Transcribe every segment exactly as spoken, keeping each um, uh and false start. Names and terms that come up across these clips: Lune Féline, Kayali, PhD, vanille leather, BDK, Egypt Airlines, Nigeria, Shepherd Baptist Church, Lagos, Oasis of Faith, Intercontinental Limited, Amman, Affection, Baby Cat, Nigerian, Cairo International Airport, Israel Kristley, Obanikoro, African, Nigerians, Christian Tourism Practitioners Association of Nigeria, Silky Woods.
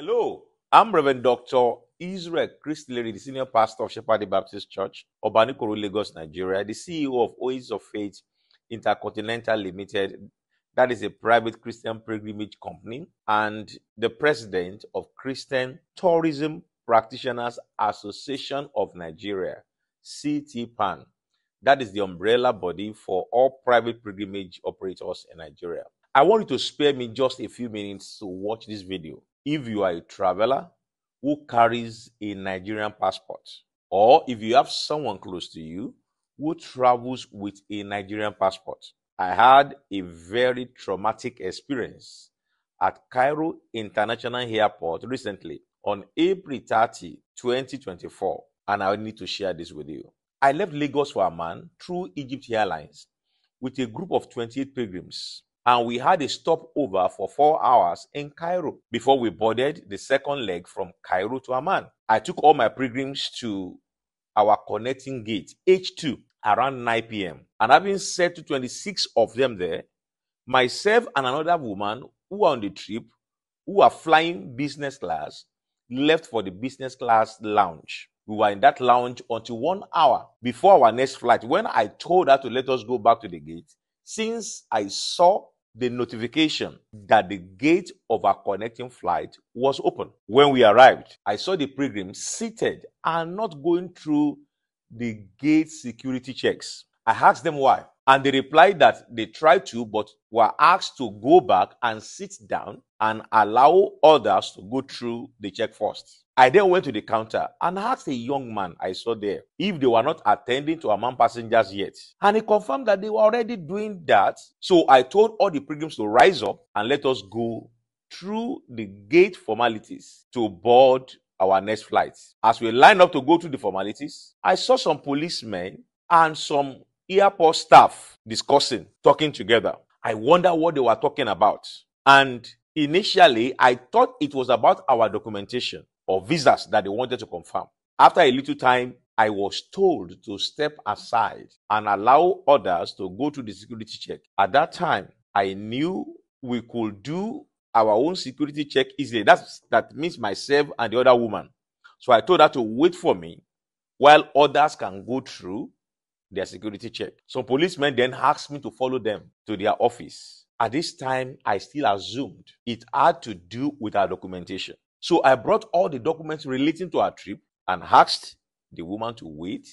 Hello, I'm Reverend Doctor Israel Kristley, the Senior Pastor of Shepherd Baptist Church, Obanikoro, Lagos, Nigeria, the C E O of Oasis of Faith, Intercontinental Limited, that is a private Christian pilgrimage company, and the President of Christian Tourism Practitioners Association of Nigeria, C T P A N. That is the umbrella body for all private pilgrimage operators in Nigeria. I want you to spare me just a few minutes to watch this video. If you are a traveler who carries a Nigerian passport, or if you have someone close to you who travels with a Nigerian passport. I had a very traumatic experience at Cairo International Airport recently on April thirtieth, twenty twenty-four, and I need to share this with you. I left Lagos for Amman through Egypt Airlines with a group of twenty-eight pilgrims, and we had a stopover for four hours in Cairo before we boarded the second leg from Cairo to Amman. I took all my pilgrims to our connecting gate, H two, around nine p m And having said to twenty-six of them there, myself and another woman who are on the trip, who are flying business class, left for the business class lounge. We were in that lounge until one hour before our next flight, when I told her to let us go back to the gate, since I saw the notification that the gate of our connecting flight was open. When we arrived, I saw the pilgrims seated and not going through the gate security checks. I asked them why, and they replied that they tried to, but were asked to go back and sit down and allow others to go through the check first. I then went to the counter and asked a young man I saw there if they were not attending to Amman passengers yet, and he confirmed that they were already doing that. So I told all the pilgrims to rise up and let us go through the gate formalities to board our next flight. As we lined up to go through the formalities, I saw some policemen and some airport staff discussing, talking together. I wonder what they were talking about. And initially, I thought it was about our documentation or visas that they wanted to confirm. After a little time, I was told to step aside and allow others to go through the security check. At that time, I knew we could do our own security check easily. That's, that means myself and the other woman. So I told her to wait for me while others can go through their security check. Some policemen then asked me to follow them to their office. At this time, I still assumed it had to do with our documentation. So I brought all the documents relating to our trip and asked the woman to wait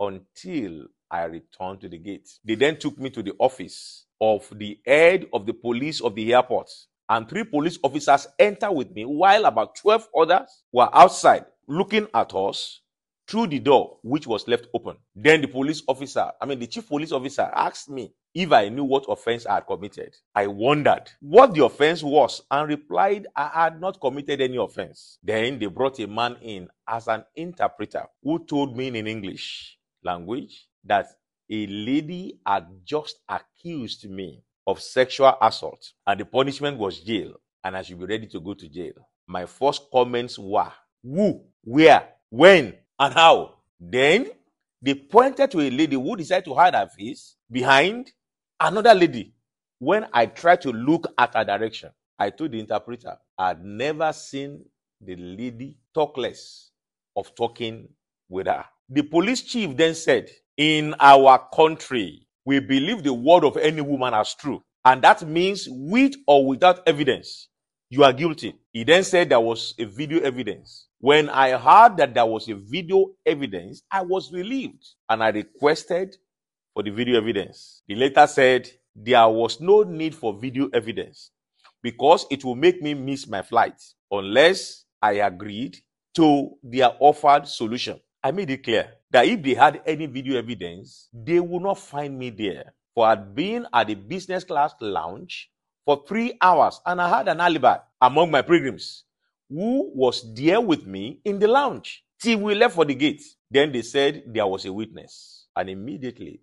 until I returned to the gate. They then took me to the office of the head of the police of the airport, and three police officers entered with me while about twelve others were outside looking at us through the door, which was left open. Then the police officer, I mean the chief police officer, asked me if I knew what offense I had committed. I wondered what the offense was and replied I had not committed any offense. Then they brought a man in as an interpreter who told me in an English language that a lady had just accused me of sexual assault and the punishment was jail, and I should be ready to go to jail. My first comments were, who, where, when, and how? Then they pointed to a lady who decided to hide her face behind another lady when I tried to look at her direction. I told the interpreter I had never seen the lady talk less of talking with her. The police chief then said, in our country, we believe the word of any woman as true, and that means with or without evidence, you are guilty. He then said there was a video evidence. When I heard that there was a video evidence, I was relieved and I requested for the video evidence. He later said there was no need for video evidence because it will make me miss my flight unless I agreed to their offered solution. I made it clear that if they had any video evidence, they would not find me there, for I had been at the business class lounge for three hours and I had an alibi among my pilgrims who was there with me in the lounge till we left for the gate. Then they said there was a witness, and immediately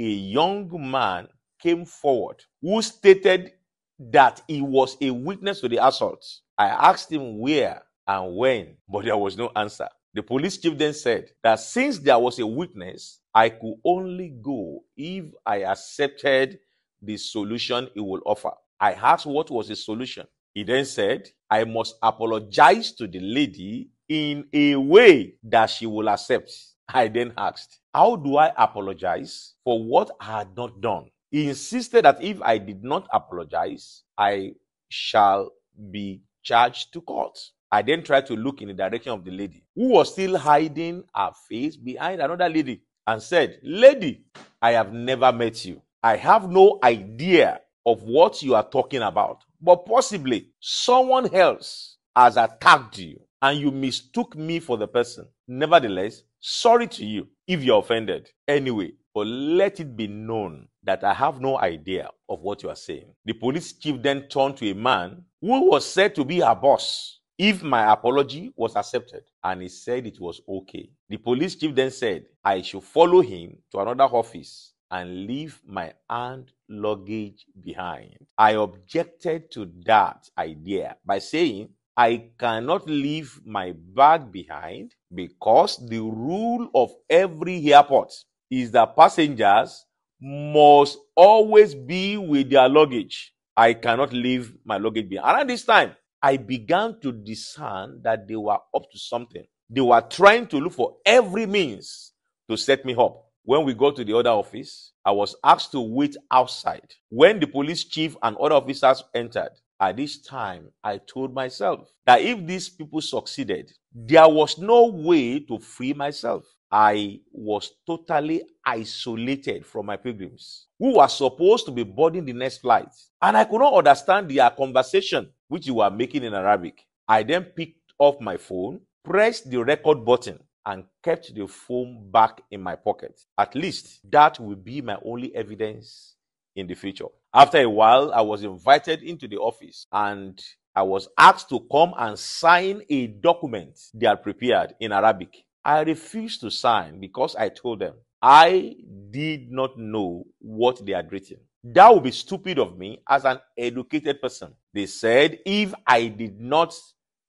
a young man came forward who stated that he was a witness to the assault. I asked him where and when, but there was no answer. The police chief then said that since there was a witness, I could only go if I accepted the solution he would offer. I asked what was the solution, He then said, I must apologize to the lady in a way that she will accept. I then asked, how do I apologize for what I had not done? He insisted that if I did not apologize, I shall be charged to court. I then tried to look in the direction of the lady, who was still hiding her face behind another lady, and said, Lady, I have never met you. I have no idea of what you are talking about, but possibly someone else has attacked you and you mistook me for the person. Nevertheless, sorry to you if you're offended. Anyway, but let it be known that I have no idea of what you are saying. The police chief then turned to a man who was said to be her boss if my apology was accepted, and he said it was okay. The police chief then said I should follow him to another office and leave my hand luggage behind. I objected to that idea by saying I cannot leave my bag behind because the rule of every airport is that passengers must always be with their luggage. I cannot leave my luggage behind. Around this time, I began to discern that they were up to something. They were trying to look for every means to set me up. When we got to the other office, I was asked to wait outside. When the police chief and other officers entered, at this time, I told myself that if these people succeeded, there was no way to free myself. I was totally isolated from my pilgrims, who were supposed to be boarding the next flight. And I could not understand their conversation, which you were making in Arabic. I then picked up my phone, pressed the record button, and kept the phone back in my pocket. At least that will be my only evidence in the future. After a while, I was invited into the office and I was asked to come and sign a document they had prepared in Arabic. I refused to sign because I told them I did not know what they had written. That would be stupid of me as an educated person. They said if I did not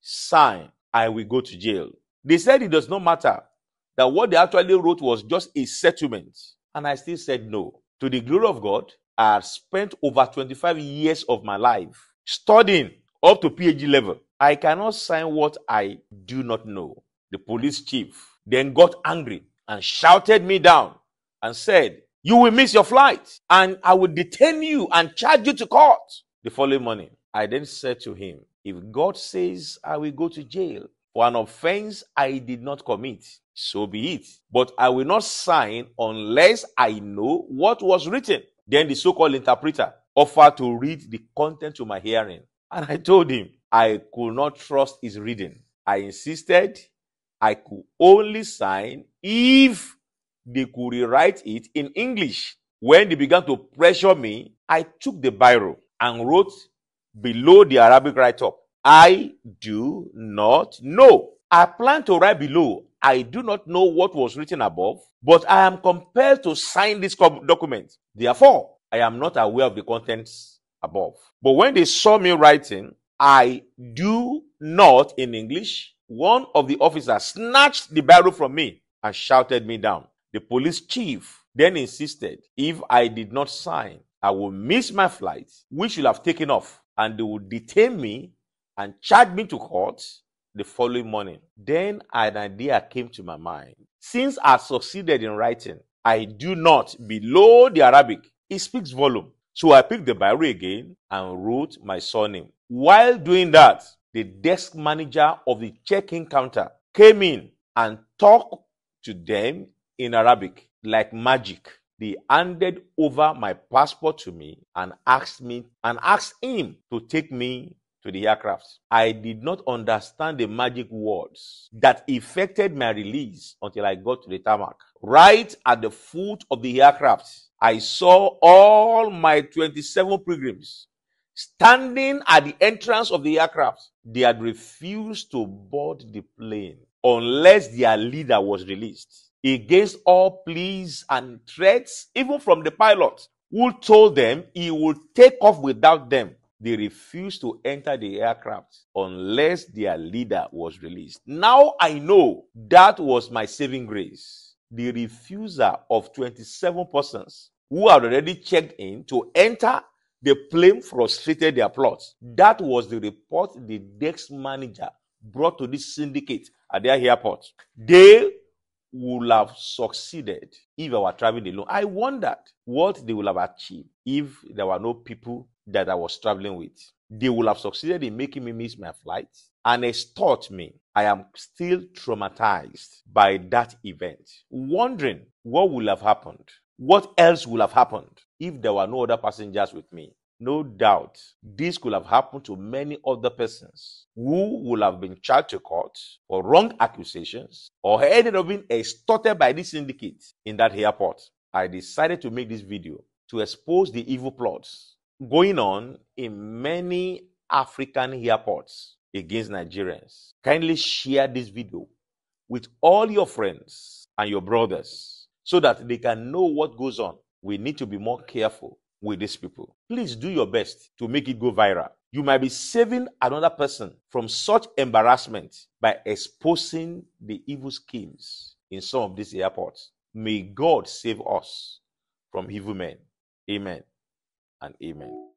sign, I will go to jail. They said it does not matter, that what they actually wrote was just a settlement. And I still said no. To the glory of God, I have spent over twenty-five years of my life studying up to P H D level. I cannot sign what I do not know. The police chief then got angry and shouted me down and said, you will miss your flight and I will detain you and charge you to court. The following morning, I then said to him, if God says I will go to jail for an offense I did not commit, so be it. But I will not sign unless I know what was written. Then the so-called interpreter offered to read the content to my hearing. And I told him I could not trust his reading. I insisted I could only sign if they could rewrite it in English. When they began to pressure me, I took the biro and wrote below the Arabic write-up, I do not know. I plan to write below, I do not know what was written above, but I am compelled to sign this document. Therefore, I am not aware of the contents above. But when they saw me writing, I do not in English, one of the officers snatched the biro from me and shouted me down. The police chief then insisted, if I did not sign, I will miss my flight, which will have taken off, and they would detain me and charge me to court the following morning. Then an idea came to my mind. Since I succeeded in writing, I do not below the Arabic, it speaks volume. So I picked the Bible again and wrote my surname. While doing that, the desk manager of the check-in counter came in and talked to them in Arabic like magic. They handed over my passport to me and asked me and asked him to take me to the aircraft. I did not understand the magic words that effected my release until I got to the tarmac. Right at the foot of the aircraft, I saw all my twenty-seven pilgrims standing at the entrance of the aircraft. They had refused to board the plane unless their leader was released, against all pleas and threats, even from the pilot, who told them he would take off without them. They refused to enter the aircraft unless their leader was released. Now I know that was my saving grace. The refusal of twenty-seven persons who had already checked in to enter They claim frustrated their plots. That was the report the desk manager brought to this syndicate at their airport. They would have succeeded if I were traveling alone. I wondered what they would have achieved if there were no people that I was traveling with. They would have succeeded in making me miss my flight and extort me. I am still traumatized by that event, wondering what would have happened. What else would have happened if there were no other passengers with me? No doubt, this could have happened to many other persons who would have been charged to court for wrong accusations or ended up being extorted by this syndicate in that airport. I decided to make this video to expose the evil plots going on in many African airports against Nigerians. Kindly share this video with all your friends and your brothers, so that they can know what goes on. We need to be more careful with these people. Please do your best to make it go viral. You might be saving another person from such embarrassment by exposing the evil schemes in some of these airports. May God save us from evil men. Amen and amen.